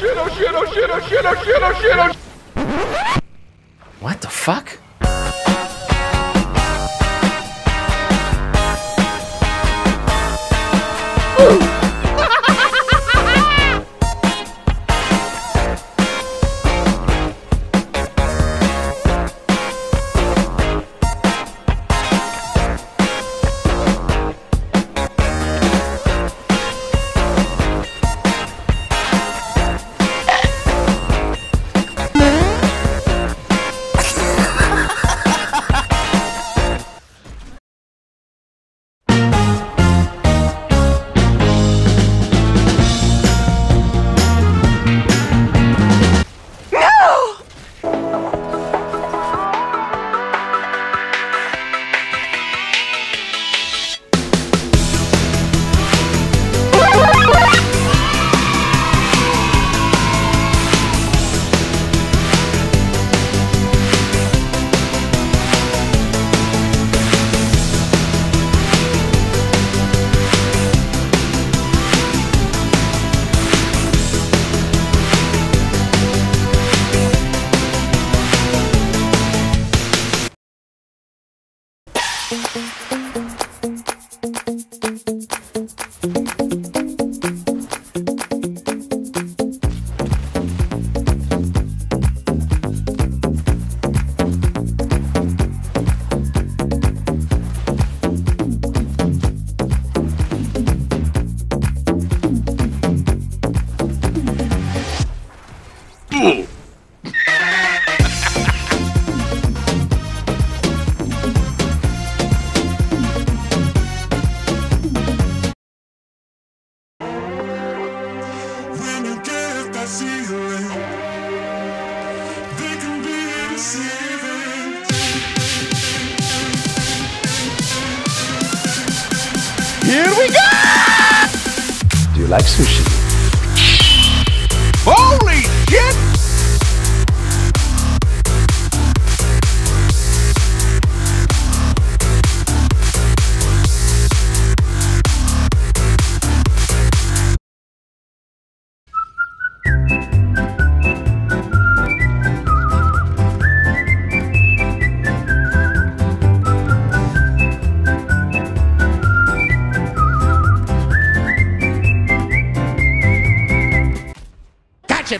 shit, oh shit, oh shit, oh shit, oh shit, oh shit, oh shit. What the fuck? Here we go! Do you like sushi? Holy shit!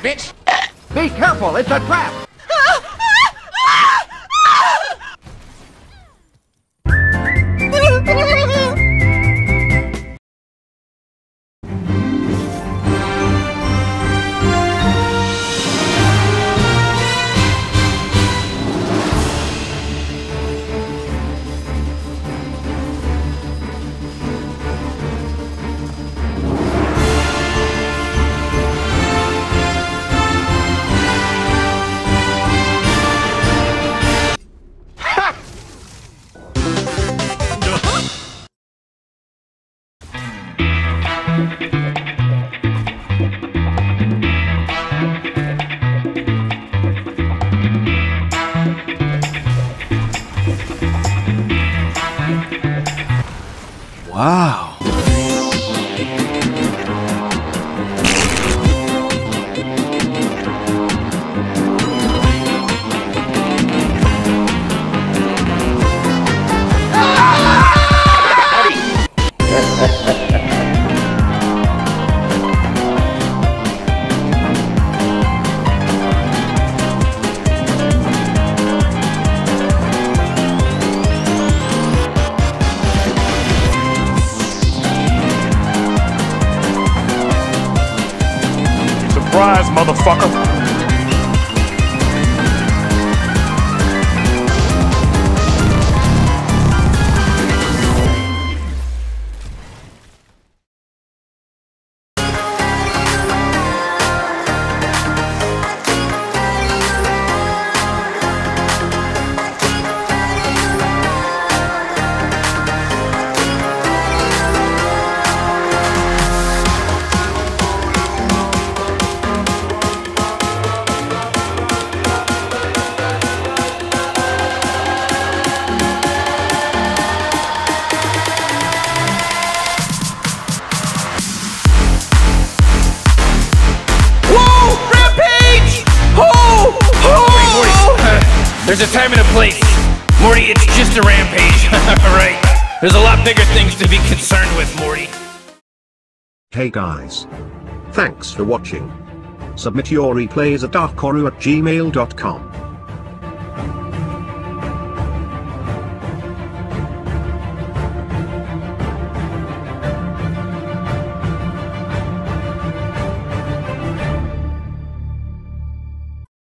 Bitch. Be careful, it's a trap! Wow. Surprise, motherfucker! There's a time and a place. Morty, it's just a rampage. Right? There's a lot bigger things to be concerned with, Morty. Hey guys. Thanks for watching. Submit your replays at darkhoru@gmail.com.